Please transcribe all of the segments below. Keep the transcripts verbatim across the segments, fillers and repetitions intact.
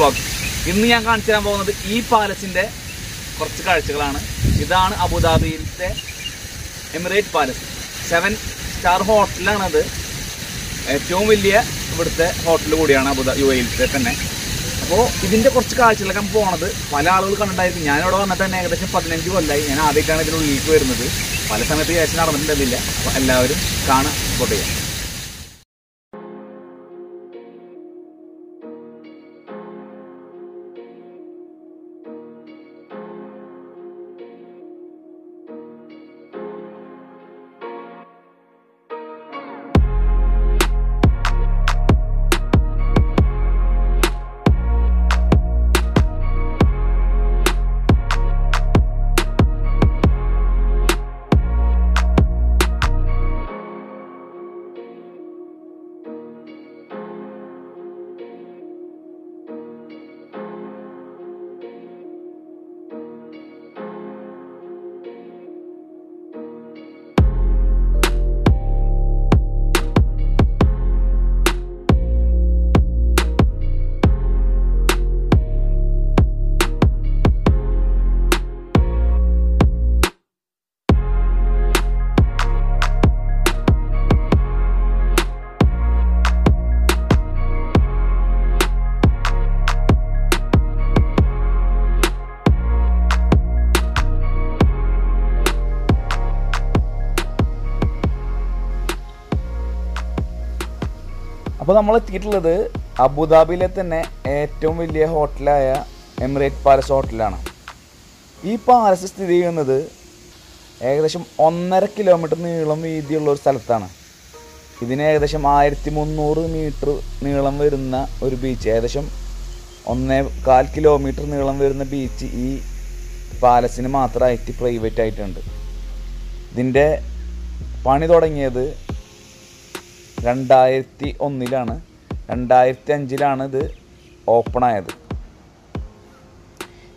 vlog. ഇന്ന് ഞാൻ കാണിച്ചു തരാൻ പോകുന്നത് ഈ പാലസിന്റെ കുറച്ച് കാഴ്ചകളാണ്. ഇതാണ് അബുദാബിയിലെ എമിറേറ്റ് പാലസ്. സെവൻ സ്റ്റാർ ഹോട്ടലാണ് അത്. ഏറ്റവും വലിയ ഇവിടുത്തെ ഹോട്ടൽ കൂടിയാണ് അബുദാബി യു എയിലത്തെ തന്നെ. അപ്പോൾ ഇതിൻ്റെ കുറച്ച് കാഴ്ചകളൊക്കെ പോകുന്നത് പല ആളുകൾ കണ്ടിട്ടുണ്ടായിരുന്നു. ഞാനിവിടെ വന്നിട്ട് തന്നെ ഏകദേശം പതിനഞ്ച് കൊല്ലായി. ഞാൻ ആദ്യമായിട്ടാണ് ഇതിനുള്ളിലേക്ക് വരുന്നത്. പല സമയത്ത് ചേച്ചി നടന്നിട്ടുണ്ടായിരുന്നില്ല. അപ്പോൾ എല്ലാവരും കാണാൻ സപ്പോർട്ട് ചെയ്യാം. അപ്പോൾ നമ്മൾ എത്തിയിട്ടുള്ളത് അബുദാബിയിലെ തന്നെ ഏറ്റവും വലിയ ഹോട്ടലായ എമിറേറ്റ് പാലസ് ഹോട്ടലാണ്. ഈ പാലസ് സ്ഥിതി ചെയ്യുന്നത് ഏകദേശം ഒന്നര കിലോമീറ്റർ നീളം വീതിയുള്ള ഒരു സ്ഥലത്താണ്. ഇതിന് ഏകദേശം ആയിരത്തി മുന്നൂറ് മീറ്റർ നീളം വരുന്ന ഒരു ബീച്ച്, ഏകദേശം ഒന്നേ കാൽ കിലോമീറ്റർ നീളം വരുന്ന ബീച്ച് ഈ പാലസിന് മാത്രമായിട്ട് പ്രൈവറ്റ് ആയിട്ടുണ്ട്. ഇതിൻ്റെ പണി തുടങ്ങിയത് രണ്ടായിരത്തി ഒന്നിലാണ് രണ്ടായിരത്തി അഞ്ചിലാണ് ഇത് ഓപ്പണായത്.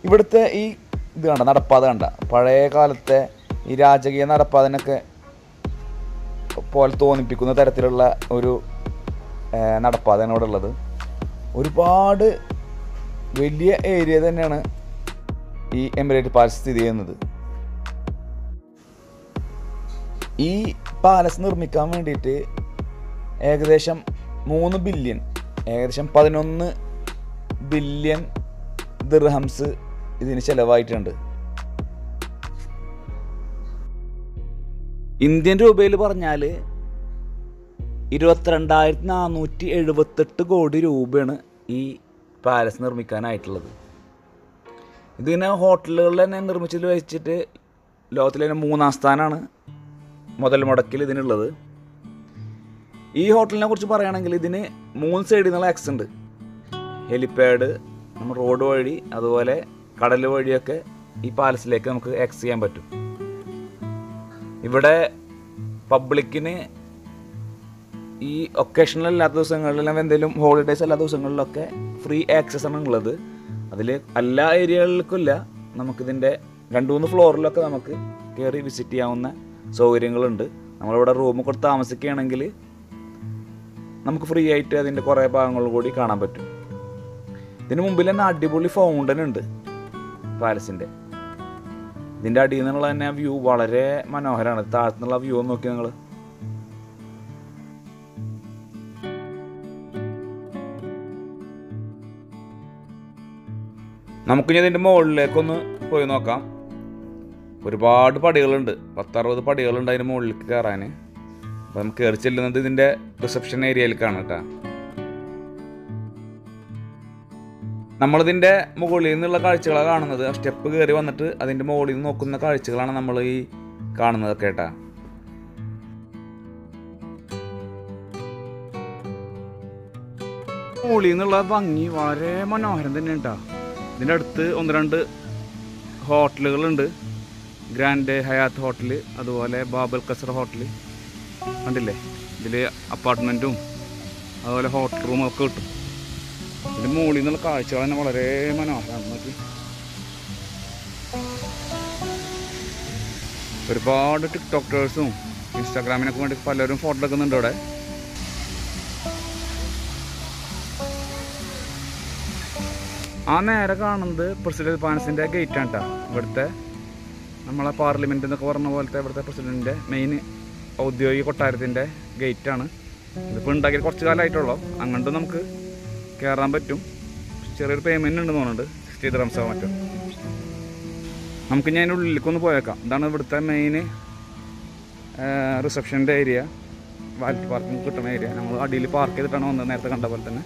ഇവിടുത്തെ ഈ ഇത് കണ്ട നടപ്പാത കണ്ട പഴയ കാലത്തെ ഈ രാജകീയ നടപ്പാതനൊക്കെ പോലെ തോന്നിപ്പിക്കുന്ന തരത്തിലുള്ള ഒരു നടപ്പാതയാണ് ഇവിടെ ഉള്ളത്. ഒരുപാട് വലിയ ഏരിയ തന്നെയാണ് ഈ എമിറേറ്റ് പാലസ് സ്ഥിതി ചെയ്യുന്നത്. ഈ പാലസ് നിർമ്മിക്കാൻ വേണ്ടിയിട്ട് ഏകദേശം മൂന്ന് ബില്യൺ ഏകദേശം പതിനൊന്ന് ബില്യൺ ദിർഹംസ് ഇതിന് ചിലവായിട്ടുണ്ട്. ഇന്ത്യൻ രൂപയിൽ പറഞ്ഞാൽ ഇരുപത്തിരണ്ടായിരത്തി നാനൂറ്റി എഴുപത്തെട്ട് കോടി രൂപയാണ് ഈ പാലസ് നിർമ്മിക്കാനായിട്ടുള്ളത്. ഇതിനെ ഹോട്ടലുകളിൽ തന്നെ നിർമ്മിച്ചതിൽ വെച്ചിട്ട് ലോകത്തിലെ തന്നെ മൂന്നാം സ്ഥാനമാണ് മുതൽ മുടക്കിൽ ഇതിനുള്ളത്. ഈ ഹോട്ടലിനെ കുറിച്ച് പറയുകയാണെങ്കിൽ ഇതിന് മൂന്ന് സൈഡിൽ നിന്നുള്ള ആക്സസ് ഉണ്ട്. ഹെലിപാഡ്, നമ്മൾ റോഡ് വഴി, അതുപോലെ കടൽ വഴിയൊക്കെ ഈ പാലസിലേക്ക് നമുക്ക് ആക്സസ് ചെയ്യാൻ പറ്റും. ഇവിടെ പബ്ലിക്കിന് ഈ ഒക്കേഷണൽ അല്ലാത്ത ദിവസങ്ങളിലെല്ലാം എന്തെങ്കിലും ഹോളിഡേയ്സ് അല്ലാത്ത ദിവസങ്ങളിലൊക്കെ ഫ്രീ ആക്സസ് ആണ് ഉള്ളത്. അതിൽ എല്ലാ ഏരിയകൾക്കുമില്ല, നമുക്കിതിൻ്റെ രണ്ട് മൂന്ന് ഫ്ലോറിലൊക്കെ നമുക്ക് കയറി വിസിറ്റ് ചെയ്യാവുന്ന സൗകര്യങ്ങളുണ്ട്. നമ്മളിവിടെ റൂമൊക്കെ എടുത്ത് താമസിക്കുകയാണെങ്കിൽ നമുക്ക് ഫ്രീ ആയിട്ട് അതിൻ്റെ കുറേ ഭാഗങ്ങൾ കൂടി കാണാൻ പറ്റും. ഇതിന് മുമ്പിൽ തന്നെ അടിപൊളി ഫൗണ്ടൻ ഉണ്ട് പാലസിൻ്റെ. ഇതിൻ്റെ അടിയിൽ നിന്നുള്ള തന്നെ വ്യൂ വളരെ മനോഹരമാണ്. താഴത്തുനിന്നുള്ള വ്യൂ നോക്കി നിങ്ങൾ. നമുക്കിനി ഇതിൻ്റെ മുകളിലേക്കൊന്ന് പോയി നോക്കാം. ഒരുപാട് പടികളുണ്ട്, പത്തറുപത് പടികളുണ്ട് അതിൻ്റെ മുകളിലേക്ക് കയറാൻ. അപ്പോൾ നമുക്ക് കയറി ചെല്ലുന്നത് ഇതിൻ്റെ റിസപ്ഷൻ ഏരിയയിലേക്കാണ് കേട്ടോ. നമ്മളിതിൻ്റെ മുകളിൽ നിന്നുള്ള കാഴ്ചകളാണ് കാണുന്നത്. സ്റ്റെപ്പ് കയറി വന്നിട്ട് അതിൻ്റെ മുകളിൽ നിന്ന് നോക്കുന്ന കാഴ്ചകളാണ് നമ്മൾ ഈ കാണുന്നത് കേട്ടോ. മുകളിൽ നിന്നുള്ള ഭംഗി വളരെ മനോഹരം തന്നെ കേട്ടോ. ഇതിൻ്റെ അടുത്ത് ഒന്ന് രണ്ട് ഹോട്ടലുകളുണ്ട്. ഗ്രാൻഡ് ഹയാത്ത് ഹോട്ടൽ, അതുപോലെ ബാബൽ കസർ ഹോട്ടൽ. കണ്ടില്ലേ, ഇതിൽ അപ്പാർട്ട്മെൻറ്റും അതുപോലെ ഹോട്ടൽ റൂമും ഒക്കെ കിട്ടും. ഇതിൻ്റെ മുകളിൽ നിന്നുള്ള കാഴ്ചകൾ തന്നെ വളരെ മനോഹരമാണ്. നോക്കി, ഒരുപാട് ടിക്ടോക്കേഴ്സും ഇൻസ്റ്റാഗ്രാമിനൊക്കെ വേണ്ടി പലരും ഫോട്ടോ എടുക്കുന്നുണ്ട് ഇവിടെ. President Pansinde Gaitanta, Verte Namala Parliament in the Cornwall, the President, main Audio Tartinde, Gaitana, the Punta Costa Lighter, Angandanamke, Carambetum, Cherry Payment and the Monader, State Ram Savator. Amkinanu Likunboyaka, Danaverta main reception area, wild parking to an area, and a daily park on the Nathan.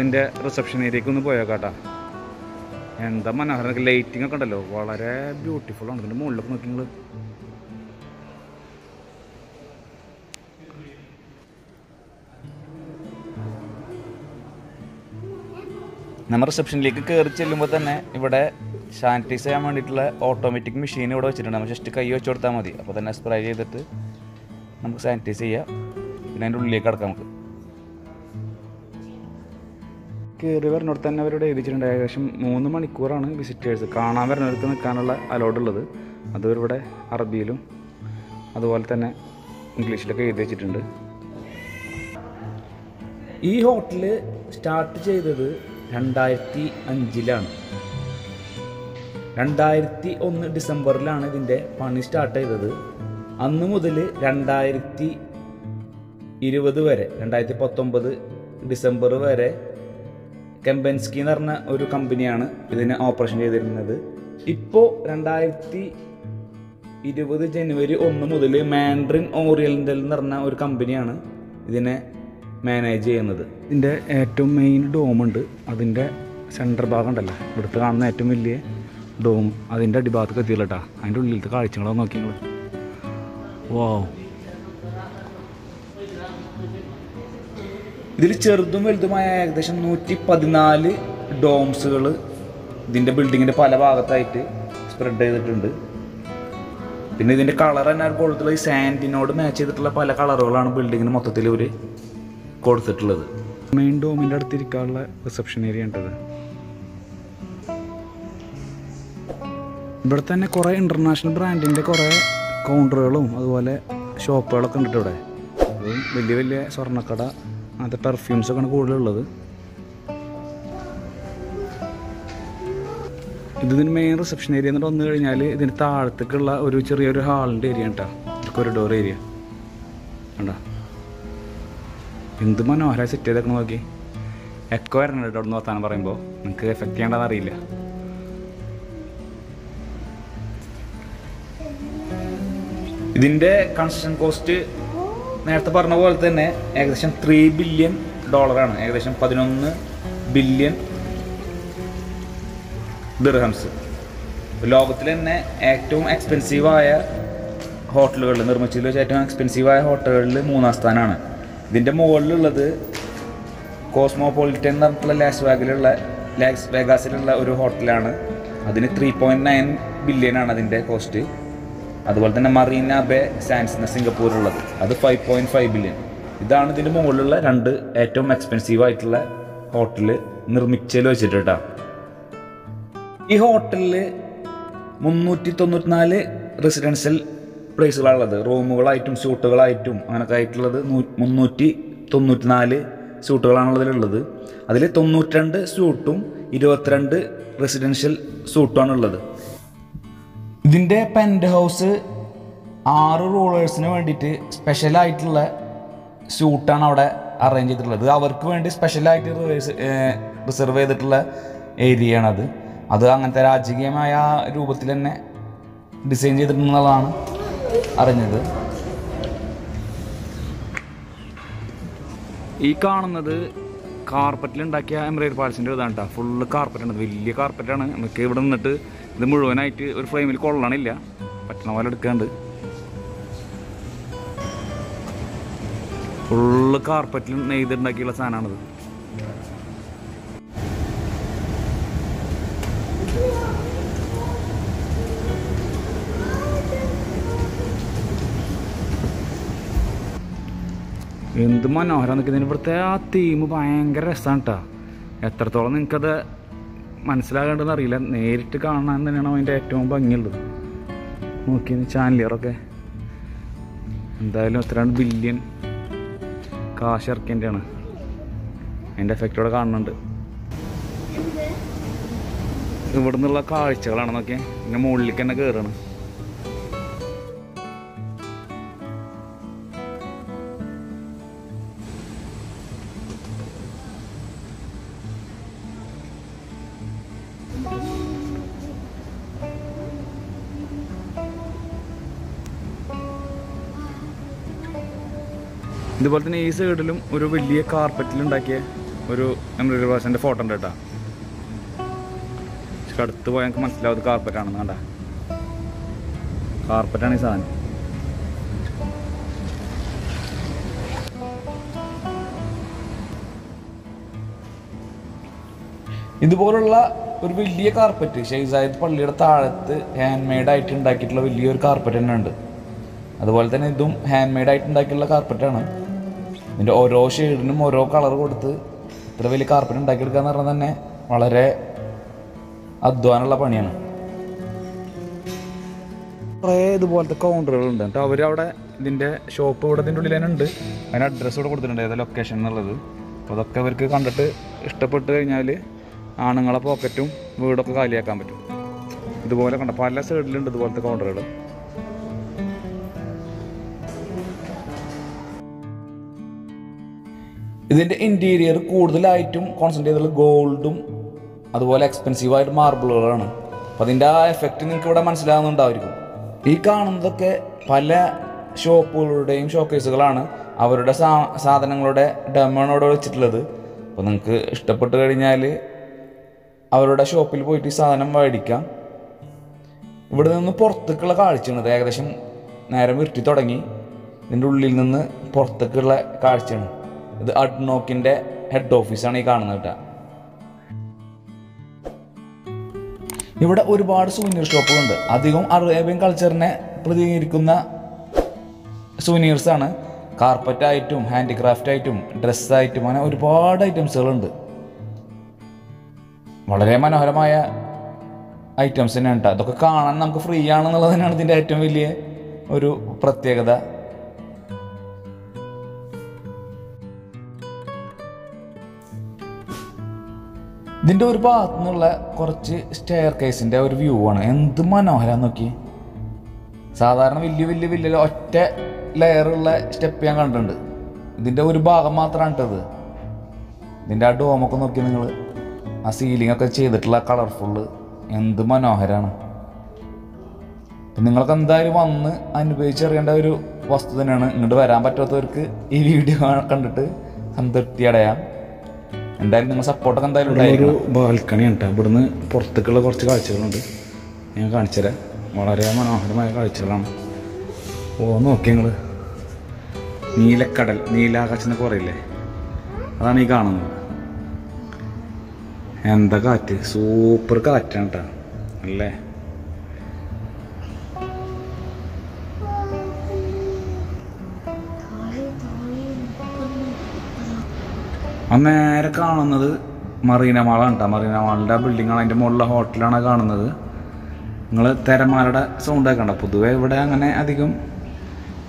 The reception area and the man are relating a catalog while I beautiful on the moon looking look. Number reception like a curriculum with an ever scientist automatic machine or just a year chortamadi for the next Friday that number scientist here and lake come. River Northern Everyday, which in direction Munamani Kuran visitors the Kana, Northern Kanala, Alodal, Adurvade, Arabilu, Adualtana, English Lake, the Chitunda. E hotel started the Randairti and Gilan Randairti on December Lana in the Panista Taylor Annumudele Randairti Irivadure and I the Potombad December Vere. Kempinski is a company that is an operation. Now, twenty twenty-one Mandarin Oriental is a company that is managed. This is the main dome. That is the center. That is the dome. That is the dome. That is the dome. Wow. There is a one hundred fourteen domes in the building. There is spread the color and gold sand in order to match the color building. The main dome is the reception area. There is an international brand in the counter and shop. There is a and the perfumes are going to go a little. This is the main reception area. This is the hall, the corridor area. This is the acquired or not. This is construction cost. The Parnaval then aggression three billion dollar and aggression Padinum billion dirhams. Logotlan actum expensive hotel and Machilo Jaton expensive hotel Munastanana. Then the Mold Cosmopolitan Las Vegas Hotlana, then three point nine billion and cost. Marina Bay Sands in Singapore, that's five point five billion. This is the most expensive hotel in Singapore. This hotel is three hundred ninety-four residential places, room items, suit items, three hundred ninety-four suits. That is ninety-two suits, twenty-two residential suits. This penthouse is a special suit that is arranged. It is a special area. That is a design arranged. This is carpet. Emirates Palace full carpet. Full carpet. The Muru and I will frame it called Lanilla, but now I can't do full carpet, neither Nakilas and another. എന്ത് മനോഹരം നിൽക്കുന്നതിന്. ഇവിടുത്തെ ആ theme ഭയങ്കര രസമാണ് കേട്ടോ. എത്രത്തോളം നിങ്ങൾക്കത് മനസ്സിലാകേണ്ടതെന്ന് അറിയില്ല, നേരിട്ട് കാണാൻ തന്നെയാണ് അതിൻ്റെ ഏറ്റവും ഭംഗിയുള്ളത്. നോക്കി ചാനലിയറൊക്കെ എന്തായാലും എത്ര ബില്യൺ കാശ് ഇറക്കേണ്ടതാണ്. അതിൻ്റെ എഫക്റ്റോടെ കാണുന്നുണ്ട്. ഇവിടെ നിന്നുള്ള കാഴ്ചകളാണ് നോക്കിയാൽ. പിന്നെ മുകളിലേക്ക് തന്നെ കയറുകയാണ്. ഇതുപോലെ തന്നെ ഈ സൈഡിലും ഒരു വലിയ കാർപ്പറ്റിലുണ്ടാക്കിയ ഒരു എമിറേറ്റ് പാലസിൻ്റെ ഫോട്ടോ ഉണ്ട് കേട്ടോ. പക്ഷെ അടുത്ത് പോയാൽ ഞങ്ങൾക്ക് മനസ്സിലാവും കാർപ്പറ്റാണെന്ന്. കണ്ട കാർപ്പറ്റാണ് ഈ സാധനം. ഇതുപോലുള്ള ഒരു വലിയ കാർപ്പറ്റ് ഷെയ്ഖ് പള്ളിയുടെ താഴത്ത് ഹാൻഡ് മെയ്ഡായിട്ട് ഉണ്ടാക്കിയിട്ടുള്ള വലിയൊരു കാർപ്പറ്റ് തന്നെ ഉണ്ട്. അതുപോലെ തന്നെ ഇതും ഹാൻഡ് മെയ്ഡായിട്ട് ഉണ്ടാക്കിയിട്ടുള്ള കാർപ്പറ്റാണ്. ഇതിൻ്റെ ഓരോ ഷെയ്ഡിനും ഓരോ കളർ കൊടുത്ത് ഇത്ര വലിയ കാർപ്പറ്റ് ഉണ്ടാക്കിയെടുക്കുക എന്ന് പറഞ്ഞാൽ തന്നെ വളരെ അധ്വാനമുള്ള പണിയാണ്. കുറേ ഇതുപോലത്തെ കൗണ്ടറുകളുണ്ട് കേട്ടോ. അവരവിടെ ഇതിൻ്റെ ഷോപ്പ് ഇവിടെ ഇതിൻ്റെ ഉള്ളിൽ തന്നെ ഉണ്ട്. അതിന് അഡ്രസ്സ് ഇവിടെ കൊടുത്തിട്ടുണ്ട്, ഏതാ ലൊക്കേഷൻ എന്നുള്ളത്. അപ്പോൾ അതൊക്കെ അവർക്ക് കണ്ടിട്ട് ഇഷ്ടപ്പെട്ട് കഴിഞ്ഞാൽ ആണുങ്ങളെ പോക്കറ്റും വീടൊക്കെ കാലിയാക്കാൻ പറ്റും. ഇതുപോലെ കണ്ട പല സൈഡിലുണ്ട് ഇതുപോലത്തെ കൗണ്ടറുകൾ. ഇതിൻ്റെ ഇൻറ്റീരിയർ കൂടുതലായിട്ടും കോൺസെൻട്രേറ്റ് ചെയ്തുള്ള ഗോൾഡും അതുപോലെ എക്സ്പെൻസീവായിട്ട് മാർബിളുകളാണ്. അപ്പോൾ അതിൻ്റെ ആ എഫക്റ്റ് നിങ്ങൾക്ക് ഇവിടെ മനസ്സിലാകുന്നുണ്ടായിരിക്കും. ഈ കാണുന്നതൊക്കെ പല ഷോപ്പുകളുടെയും ഷോക്കേസുകളാണ്, അവരുടെ സാ സാധനങ്ങളുടെ ഡെമോണോടെ വെച്ചിട്ടുള്ളത്. അപ്പോൾ നിങ്ങൾക്ക് ഇഷ്ടപ്പെട്ട് കഴിഞ്ഞാൽ അവരുടെ ഷോപ്പിൽ പോയിട്ട് ഈ സാധനം മേടിക്കാം. ഇവിടെ നിന്ന് പുറത്തേക്കുള്ള കാഴ്ചയാണിത്. ഏകദേശം നേരം വിരുത്തി തുടങ്ങി ഇതിൻ്റെ ഉള്ളിൽ നിന്ന് പുറത്തേക്കുള്ള കാഴ്ചയാണ് ഇത്. അഡ്നോക്കിൻ്റെ ഹെഡ് ഓഫീസാണ് ഈ കാണുന്നത് കേട്ടോ. ഇവിടെ ഒരുപാട് സുവനീർ ഷോപ്പുകളുണ്ട്. അധികം അറേബ്യൻ കൾച്ചറിനെ പ്രതിനിധീകരിക്കുന്ന സുവനീർസാണ്. കാർപ്പറ്റായിട്ടും ഹാൻഡിക്രാഫ്റ്റായിട്ടും ഡ്രസ്സായിട്ടും അങ്ങനെ ഒരുപാട് ഐറ്റംസുകളുണ്ട്. വളരെ മനോഹരമായ ഐറ്റംസ് തന്നെയാണ് കേട്ടോ. അതൊക്കെ കാണാൻ നമുക്ക് ഫ്രീ ആണെന്നുള്ളത് തന്നെയാണ് ഇതിൻ്റെ ഏറ്റവും വലിയ ഒരു പ്രത്യേകത. ഇതിൻ്റെ ഒരു ഭാഗത്തു നിന്നുള്ള കുറച്ച് സ്റ്റെയർ കേസിൻ്റെ ഒരു വ്യൂ ആണ്. എന്ത് മനോഹരം നോക്കി. സാധാരണ വലിയ വലിയ വലിയ ഒറ്റ ലെയറുള്ള സ്റ്റെപ്പ് ഞാൻ കണ്ടിട്ടുണ്ട്. ഇതിൻ്റെ ഒരു ഭാഗം മാത്രമാണ് കേട്ടത്. ഇതിൻ്റെ ആ ഡോമൊക്കെ നോക്കി നിങ്ങൾ. ആ സീലിങ്ങൊക്കെ ചെയ്തിട്ടുള്ള കളർഫുള്ള് എന്ത് മനോഹരമാണ്. അപ്പം നിങ്ങൾക്ക് എന്തായാലും വന്ന് അനുഭവിച്ചറിയേണ്ട ഒരു വസ്തു തന്നെയാണ്. ഇങ്ങോട്ട് വരാൻ പറ്റാത്തവർക്ക് ഈ വീഡിയോ കണ്ടിട്ട് സംതൃപ്തി അടയാം. എന്തായാലും നിങ്ങൾ സപ്പോർട്ടൊക്കെ എന്തായാലും ഉണ്ടായിരുന്നു. ബാൽക്കണി ഉണ്ട്. ഇവിടുന്ന് പുറത്തേക്കുള്ള കുറച്ച് കാഴ്ചകളുണ്ട്, ഞാൻ കാണിച്ചു തരാം. വളരെ മനോഹരമായ കാഴ്ചകളാണ്. ഓ നോക്കി നിങ്ങൾ. നീലക്കടൽ, നീലാകാശം എന്നൊക്കെ പറയില്ലേ, അതാണ് ഈ കാണുന്നത്. എന്താ കാറ്റ്, സൂപ്പർ കാറ്റാണ് കേട്ടോ. അല്ലേ നേരെ കാണുന്നത് മറീന മാളാണ് കേട്ടോ. മറീന മാളിൻ്റെ ആ ബിൽഡിങ്ങാണ്. അതിൻ്റെ മുകളിലെ ഹോട്ടലാണ് കാണുന്നത്. നിങ്ങൾ തിരമാലയുടെ സൗണ്ട് ആക്കണ്ട. പൊതുവേ ഇവിടെ അങ്ങനെ അധികം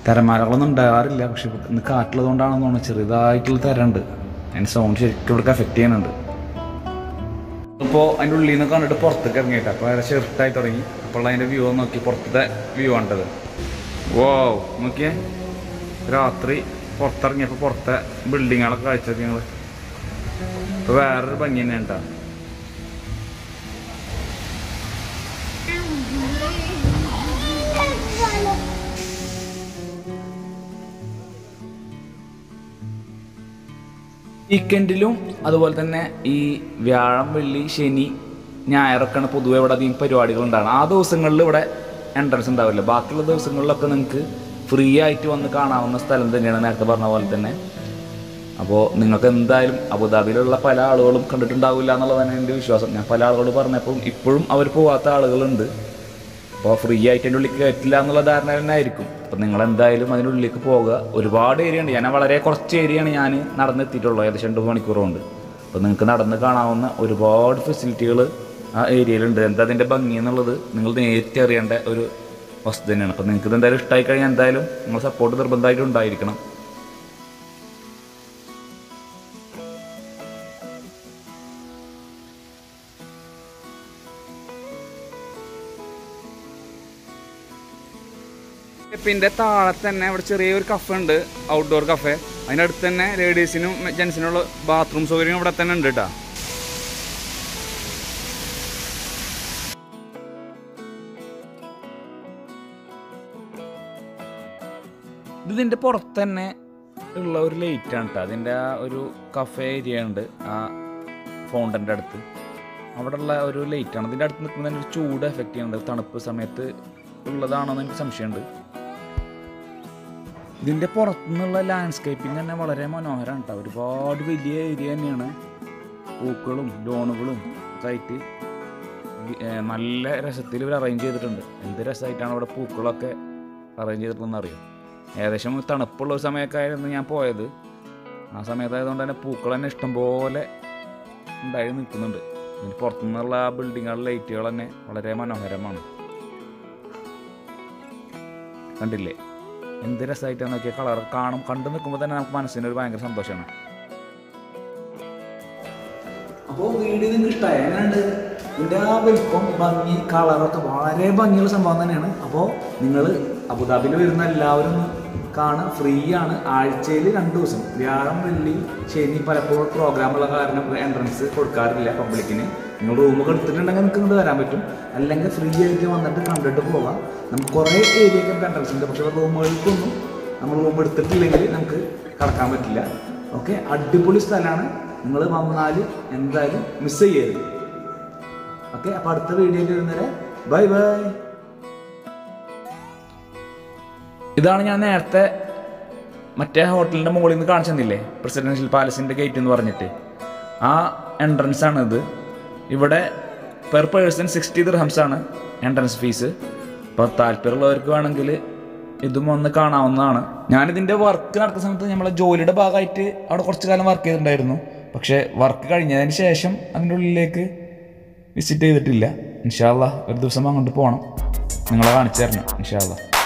തിരമാലകളൊന്നും ഉണ്ടാകാറില്ല. പക്ഷെ ഇന്ന് കാറ്റുള്ളത് കൊണ്ടാണെന്ന് തോന്നുന്നു. ചെറുതായിട്ടുള്ള തിരയുണ്ട്. അതിൻ്റെ സൗണ്ട് ശരിക്കും ഇവിടേക്ക് എഫക്റ്റ് ചെയ്യുന്നുണ്ട്. ഇപ്പോൾ അതിൻ്റെ ഉള്ളിൽ നിന്ന് കണ്ടിട്ട് പുറത്തേക്ക് ഇറങ്ങിയിട്ട് അപ്പോൾ അതിൻ്റെ ഷെർട്ടായി തുടങ്ങി. അപ്പോൾ അതിൻ്റെ വ്യൂ നോക്കി. പുറത്തെ വ്യൂ ആണ്ടത്. ഓ നോക്കിയേ, രാത്രി പുറത്തിറങ്ങിയപ്പോൾ പുറത്തെ ബിൽഡിങ്ങുകളൊക്കെ കാഴ്ച ഞങ്ങൾ. ഇപ്പോൾ വേറൊരു ഭംഗി തന്നെ ഉണ്ടാവും. വീക്കെൻഡിലും അതുപോലെ തന്നെ ഈ വ്യാഴം, വെള്ളി, ശനി, ഞായറൊക്കെയാണ് പൊതുവെ ഇവിടെ അധികം പരിപാടികൾ ഉണ്ടാകണം. ആ ദിവസങ്ങളിൽ ഇവിടെ എൻട്രൻസ് ഉണ്ടാവില്ല. ബാക്കിയുള്ള ദിവസങ്ങളിലൊക്കെ നിങ്ങൾക്ക് ഫ്രീ ആയിട്ട് വന്ന് കാണാവുന്ന സ്ഥലം തന്നെയാണ്, നേരത്തെ പറഞ്ഞ പോലെ തന്നെ. അപ്പോൾ നിങ്ങൾക്ക് എന്തായാലും അബുദാബിയിലുള്ള പല ആളുകളും കണ്ടിട്ടുണ്ടാവില്ല എന്നുള്ളതാണ് എൻ്റെ വിശ്വാസം. ഞാൻ പല ആളുകൾ പറഞ്ഞപ്പോഴും ഇപ്പോഴും അവർ പോകാത്ത ആളുകളുണ്ട്. അപ്പോൾ ഫ്രീ ആയിട്ട് എൻ്റെ ഉള്ളിൽ കയറ്റില്ല എന്നുള്ള ധാരണ തന്നെ ആയിരിക്കും. അപ്പം നിങ്ങളെന്തായാലും അതിനുള്ളിലേക്ക് പോകുക. ഒരുപാട് ഏരിയ ഉണ്ട്, ഞാൻ വളരെ കുറച്ച് ഏരിയയാണ് ഞാൻ നടന്നെത്തിയിട്ടുള്ളത്, ഏകദേശം രണ്ട് മണിക്കൂറുണ്ട്. അപ്പോൾ നിങ്ങൾക്ക് നടന്ന് കാണാവുന്ന ഒരുപാട് ഫെസിലിറ്റികൾ ആ ഏരിയയിലുണ്ട്. എന്താ അതിൻ്റെ ഭംഗി എന്നുള്ളത് നിങ്ങൾ നേരിട്ട് അറിയേണ്ട ഒരു വസ്തു തന്നെയാണ്. അപ്പോൾ നിങ്ങൾക്ക് ഇതെന്തായാലും ഇഷ്ടമായി കഴിഞ്ഞാൽ എന്തായാലും നിങ്ങൾ സപ്പോർട്ട് നിർബന്ധമായിട്ടും ഉണ്ടായിരിക്കണം. പിന്നെ താഴെ തന്നെ ഇവിടെ ചെറിയൊരു കഫേ ഉണ്ട്, ഔട്ട്ഡോർ കഫേ. അതിൻ്റെ അടുത്ത് തന്നെ ലേഡീസിനും ജെൻസിനുള്ള ബാത്റൂം സൗകര്യം ഇവിടെ തന്നെ ഉണ്ട് കേട്ടോ. ഇതിൻ്റെ പുറത്ത് തന്നെ ഉള്ള ഒരു ലേറ്റാണ് കേട്ടോ. അതിൻ്റെ ആ ഒരു കഫേ ഏരിയ ഉണ്ട് ആ ഫൗണ്ടൻ്റെ അടുത്ത്, അവിടെ ഉള്ള ഒരു ലേറ്റാണ്. ഇതിൻ്റെ അടുത്ത് നിൽക്കുന്ന ഒരു ചൂട് എഫക്റ്റ് ചെയ്യുന്നുണ്ട്, തണുപ്പ് സമയത്ത് ഉള്ളതാണോ എന്ന് എനിക്ക് സംശയമുണ്ട്. ഇതിൻ്റെ പുറത്തുനിന്നുള്ള ലാൻഡ്സ്കേപ്പിംഗ് തന്നെ വളരെ മനോഹരമാണ് കേട്ടോ. ഒരുപാട് വലിയ ഏരിയ തന്നെയാണ്, പൂക്കളും ലോണുകളും ഒക്കെ ആയിട്ട് നല്ല രസത്തിൽ ഇവർ അറേഞ്ച് ചെയ്തിട്ടുണ്ട്. എന്ത് രസമായിട്ടാണ് ഇവിടെ പൂക്കളൊക്കെ അറേഞ്ച് ചെയ്തിട്ടുണ്ടെന്ന് അറിയാം. ഏകദേശം തണുപ്പുള്ള ഒരു സമയമൊക്കെയായിരുന്നു ഞാൻ പോയത്, ആ സമയത്തായതുകൊണ്ട് തന്നെ പൂക്കൾ തന്നെ ഇഷ്ടംപോലെ ഉണ്ടായി നിൽക്കുന്നുണ്ട്. ഇതിന് പുറത്തുനിന്നുള്ള ആ ബിൽഡിങ്ങുകളുടെ ലൈറ്റുകൾ തന്നെ വളരെ മനോഹരമാണ്. കണ്ടില്ലേ എന്ത് രസമായിട്ടാണ് നോക്കിയ കളർ. കാണും കണ്ടു നിൽക്കുമ്പോൾ തന്നെ നമുക്ക് മനസ്സിനൊരു ഭയങ്കര സന്തോഷമാണ്. അപ്പോൾ വീട് നിങ്ങൾക്ക് ഇഷ്ടമായി എങ്ങനെയുണ്ട്? ഇതിൻ്റെ ആ വലിപ്പം, ഭംഗി, കളറൊക്കെ വളരെ ഭംഗിയുള്ള സംഭവം തന്നെയാണ്. അപ്പോൾ നിങ്ങൾ അബുദാബിയിൽ വരുന്ന എല്ലാവരും കാണാൻ ഫ്രീ ആണ്. ആഴ്ചയിൽ രണ്ട് ദിവസം വ്യാഴം വെള്ളി ശനി പലപ്പോഴും പ്രോഗ്രാമുള്ള കാരണം എൻട്രൻസ് കൊടുക്കാറില്ല പബ്ലിക്കിന്. നിങ്ങൾ റൂമൊക്കെ എടുത്തിട്ടുണ്ടെങ്കിൽ നിങ്ങൾക്ക് ഇങ്ങോട്ട് വരാൻ പറ്റും, അല്ലെങ്കിൽ ഫ്രീ ആയിട്ട് വന്നിട്ട് കണ്ടിട്ട് പോകാം. നമുക്ക് കുറേ ഏരിയയ്ക്ക് നമുക്ക് എൻട്രൻസ് ഉണ്ട്, പക്ഷേ റൂമുകൾക്കൊന്നും നമ്മൾ റൂം എടുത്തിട്ടില്ലെങ്കിൽ നമുക്ക് കടക്കാൻ പറ്റില്ല. ഓക്കെ, അടിപൊളി സ്ഥലമാണ്, നിങ്ങൾ വന്നാൽ എന്തായാലും മിസ് ചെയ്യരുത്. ഓക്കെ, അപ്പോൾ അടുത്ത വീഡിയോയിൽ വരുന്നവരെ ബൈ ബൈ. ഇതാണ് ഞാൻ നേരത്തെ മറ്റേ ഹോട്ടലിൻ്റെ മുകളിൽ നിന്ന് കാണിച്ചെന്നില്ലേ, പ്രസിഡൻഷ്യൽ പാലസിൻ്റെ ഗേറ്റ് എന്ന് പറഞ്ഞിട്ട്, ആ എൻട്രൻസ് ആണിത്. ഇവിടെ പെർ പേഴ്സൺ സിക്സ്റ്റി ദിർഹംസാണ് എൻട്രൻസ് ഫീസ്. അപ്പോൾ താല്പര്യമുള്ളവർക്ക് വേണമെങ്കിൽ ഇതും ഒന്ന് കാണാവുന്നതാണ്. ഞാനിതിൻ്റെ വർക്ക് നടക്കുന്ന സമയത്ത് നമ്മളെ ജോലിയുടെ ഭാഗമായിട്ട് അവിടെ കുറച്ച് കാലം വർക്ക് ചെയ്തിട്ടുണ്ടായിരുന്നു, പക്ഷേ വർക്ക് കഴിഞ്ഞതിന് ശേഷം അതിൻ്റെ ഉള്ളിലേക്ക് വിസിറ്റ് ചെയ്തിട്ടില്ല. ഇൻഷാ അല്ലാഹ് ഒരു ദിവസം അങ്ങോട്ട് പോകണം, നിങ്ങളെ കാണിച്ചു തരണം ഇൻഷാ അല്ലാഹ്.